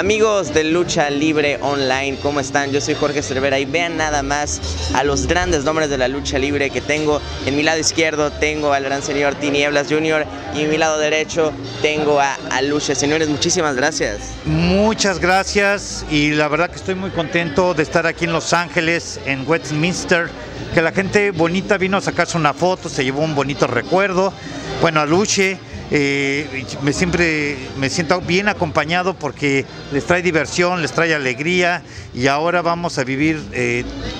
Amigos de Lucha Libre Online, ¿cómo están? Yo soy Jorge Cervera y vean nada más a los grandes nombres de la lucha libre que tengo. En mi lado izquierdo tengo al gran señor Tinieblas Jr. y en mi lado derecho tengo a Alushe. Señores, muchísimas gracias. Muchas gracias, y la verdad que estoy muy contento de estar aquí en Los Ángeles, en Westminster, que la gente bonita vino a sacarse una foto, se llevó un bonito recuerdo. Bueno, Alushe, me siento bien acompañado porque les trae diversión, les trae alegría, y ahora vamos a vivir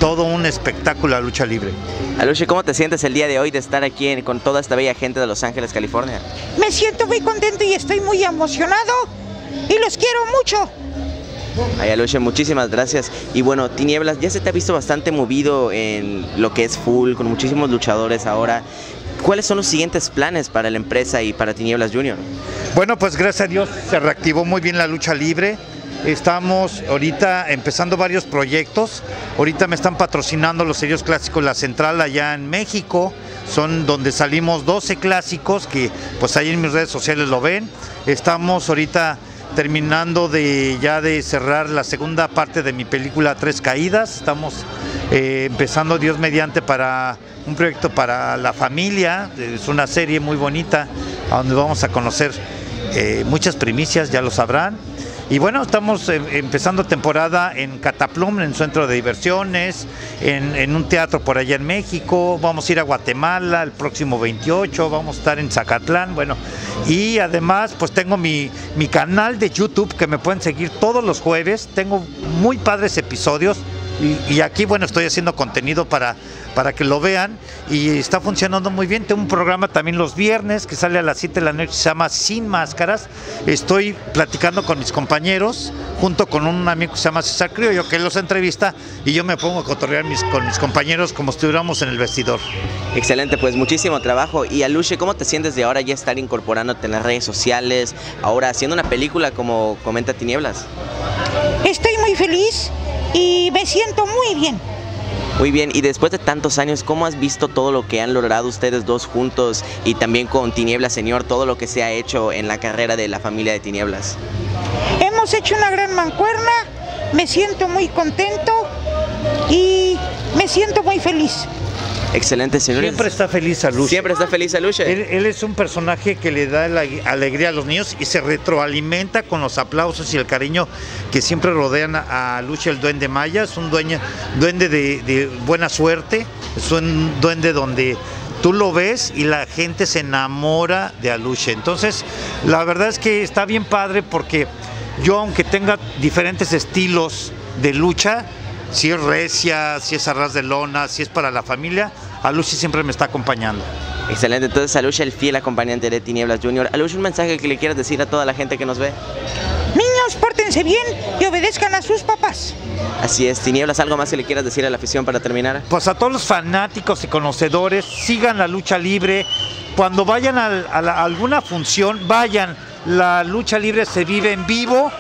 todo un espectáculo de lucha libre. Alushe, ¿cómo te sientes el día de hoy de estar aquí con toda esta bella gente de Los Ángeles, California? Me siento muy contento y estoy muy emocionado y los quiero mucho. Ay, Alushe, muchísimas gracias. Y bueno, Tinieblas, ya se te ha visto bastante movido en lo que es Full, con muchísimos luchadores ahora. ¿Cuáles son los siguientes planes para la empresa y para Tinieblas Jr.? Bueno, pues gracias a Dios se reactivó muy bien la lucha libre. Estamos ahorita empezando varios proyectos. Ahorita me están patrocinando los sellos clásicos La Central allá en México. Son donde salimos 12 clásicos que pues ahí en mis redes sociales lo ven. Estamos ahorita terminando de cerrar la segunda parte de mi película Tres Caídas. Estamos empezando, Dios mediante, para un proyecto para la familia. Es una serie muy bonita donde vamos a conocer muchas primicias, ya lo sabrán. Y bueno, estamos empezando temporada en Cataplum, en centro de diversiones, en un teatro por allá en México. Vamos a ir a Guatemala el próximo 28, vamos a estar en Zacatlán. Bueno, y además pues tengo mi canal de YouTube que me pueden seguir todos los jueves. Tengo muy padres episodios. Y aquí, bueno, estoy haciendo contenido para que lo vean, y está funcionando muy bien. Tengo un programa también los viernes que sale a las 7 de la noche, se llama Sin Máscaras. Estoy platicando con mis compañeros, junto con un amigo que se llama César Crio, que los entrevista, y yo me pongo a cotorrear con mis compañeros como si estuviéramos en el vestidor. Excelente, pues muchísimo trabajo. Y Alushe, ¿cómo te sientes de ahora ya estar incorporándote en las redes sociales, ahora haciendo una película como comenta Tinieblas? Estoy muy feliz y me siento muy bien. Muy bien, y después de tantos años, ¿cómo has visto todo lo que han logrado ustedes dos juntos y también con Tinieblas Señor, todo lo que se ha hecho en la carrera de la familia de Tinieblas? Hemos hecho una gran mancuerna, me siento muy contento y me siento muy feliz. Excelente, señores. Siempre está feliz Alushe. Siempre está feliz Alushe. Él es un personaje que le da la alegría a los niños y se retroalimenta con los aplausos y el cariño que siempre rodean a Alushe, el duende maya. Es un duende de buena suerte, es un duende donde tú lo ves y la gente se enamora de Alushe. Entonces, la verdad es que está bien padre porque yo, aunque tenga diferentes estilos de lucha, si es recia, si es a ras de lona, si es para la familia, Alushe siempre me está acompañando. Excelente, entonces Alushe, el fiel acompañante de Tinieblas Jr. Alushe, un mensaje que le quieras decir a toda la gente que nos ve. Niños, pórtense bien y obedezcan a sus papás. Así es, Tinieblas, ¿algo más que le quieras decir a la afición para terminar? Pues a todos los fanáticos y conocedores, sigan la lucha libre. Cuando vayan a alguna función, vayan. La lucha libre se vive en vivo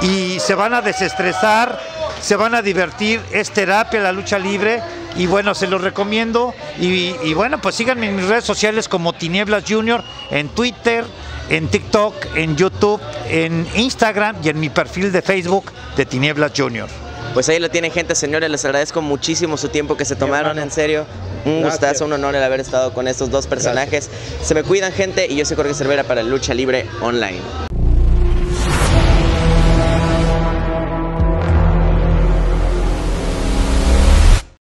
y se van a desestresar, se van a divertir, es terapia la lucha libre, y bueno, se los recomiendo. Y bueno, pues síganme en mis redes sociales como Tinieblas Jr., en Twitter, en TikTok, en YouTube, en Instagram y en mi perfil de Facebook de Tinieblas Jr. Pues ahí lo tienen, gente. Señores, les agradezco muchísimo su tiempo que se tomaron, en serio. Un gustazo, un honor el haber estado con estos dos personajes. Gracias. Se me cuidan, gente, y yo soy Jorge Cervera para Lucha Libre Online.